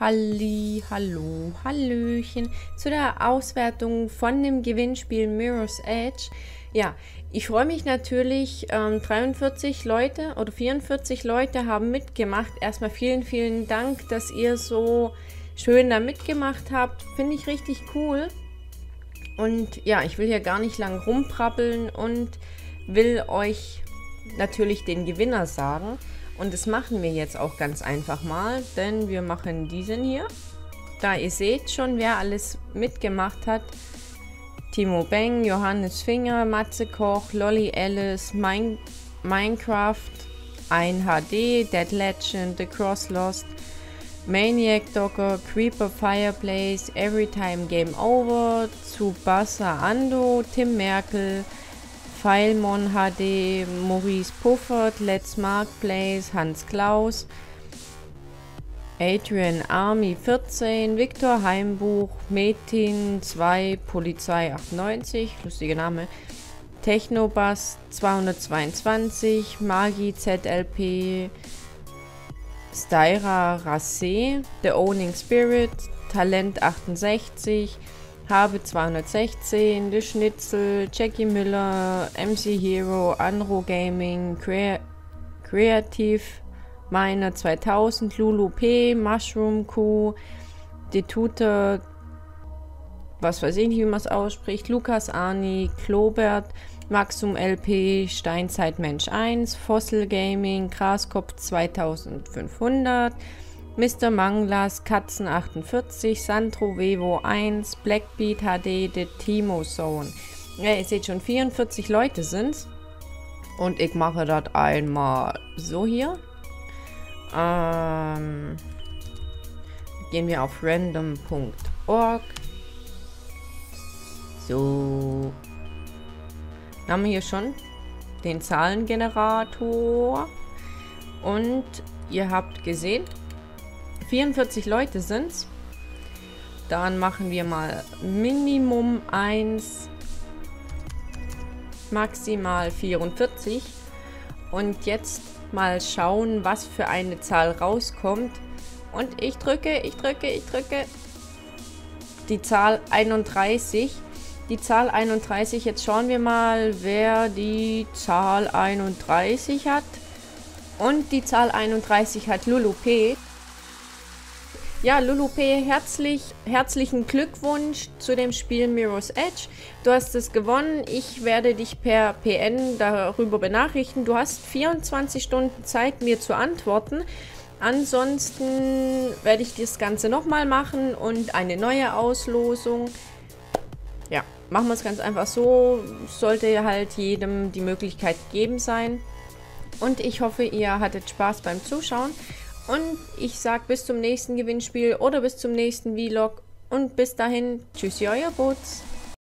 Halli, hallo, hallöchen zu der Auswertung von dem Gewinnspiel Mirror's Edge. Ja, ich freue mich natürlich, 43 Leute oder 44 Leute haben mitgemacht. Erstmal vielen, vielen Dank, dass ihr so schön da mitgemacht habt. Finde ich richtig cool. Und ja, ich will hier gar nicht lang rumprappeln und will euch natürlich den Gewinner sagen. Und das machen wir jetzt auch ganz einfach mal, denn wir machen diesen hier. Da ihr seht schon, wer alles mitgemacht hat. Timo Beng, Johannes Finger, Matze Koch, Lolly Alice, Minecraft, 1HD, Dead Legend, The Cross Lost, Maniac Docker, Creeper Fireplace, Everytime Game Over, Tsubasa Ando, Tim Merkel, Feilmon HD, Maurice Puffert, Let's Marketplace, Hans Klaus, Adrian Army 14, Viktor Heimbuch, Metin 2, Polizei 98, lustiger Name, Technobass 222, Magi ZLP, Styra Rassé, The Owning Spirit, Talent 68, Habe 216, The Schnitzel, Jackie Miller, MC Hero, Anro Gaming, Creative Miner 2000, Lulu P, Mushroom Q, Detute, was weiß ich nicht, wie man es ausspricht, Lukas Arni, Klobert, Maxum LP, Steinzeitmensch 1, Fossil Gaming, Graskopf 2500, Mr. Manglas, Katzen 48, Sandro Vevo 1, Blackbeat HD, The Timo Zone. Ja, ihr seht schon, 44 Leute sind's. Und ich mache das einmal so hier. Gehen wir auf random.org. So. Dann haben wir hier schon den Zahlengenerator. Und ihr habt gesehen, 44 Leute sind's. Dann machen wir mal Minimum 1, maximal 44. Und jetzt mal schauen, was für eine Zahl rauskommt. Und ich drücke. Die Zahl 31. Die Zahl 31, jetzt schauen wir mal, wer die Zahl 31 hat. Und die Zahl 31 hat Lulu P. Ja, Lulu P, herzlichen Glückwunsch zu dem Spiel Mirror's Edge. Du hast es gewonnen. Ich werde dich per PN darüber benachrichtigen. Du hast 24 Stunden Zeit, mir zu antworten. Ansonsten werde ich das Ganze nochmal machen und eine neue Auslosung. Ja, machen wir es ganz einfach so. Sollte halt jedem die Möglichkeit gegeben sein. Und ich hoffe, ihr hattet Spaß beim Zuschauen. Und ich sag bis zum nächsten Gewinnspiel oder bis zum nächsten Vlog und bis dahin, tschüssi, euer Boots.